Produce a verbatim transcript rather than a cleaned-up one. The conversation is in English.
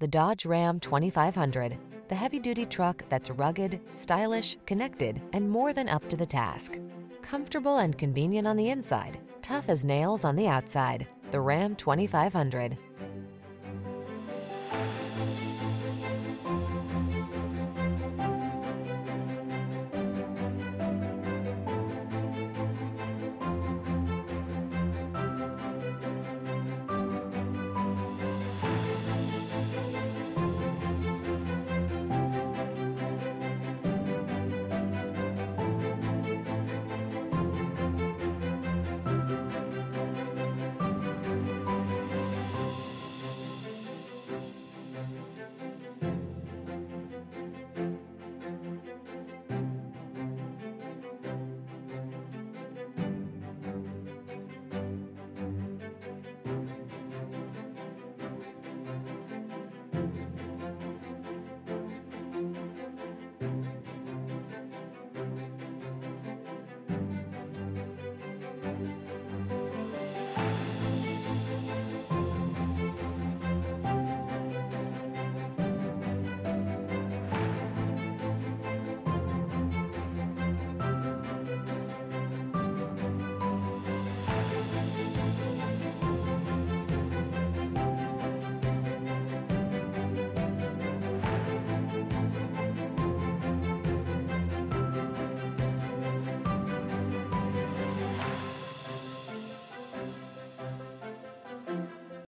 The Dodge Ram twenty-five hundred, the heavy-duty truck that's rugged, stylish, connected, and more than up to the task. Comfortable and convenient on the inside, tough as nails on the outside, the Ram twenty-five hundred.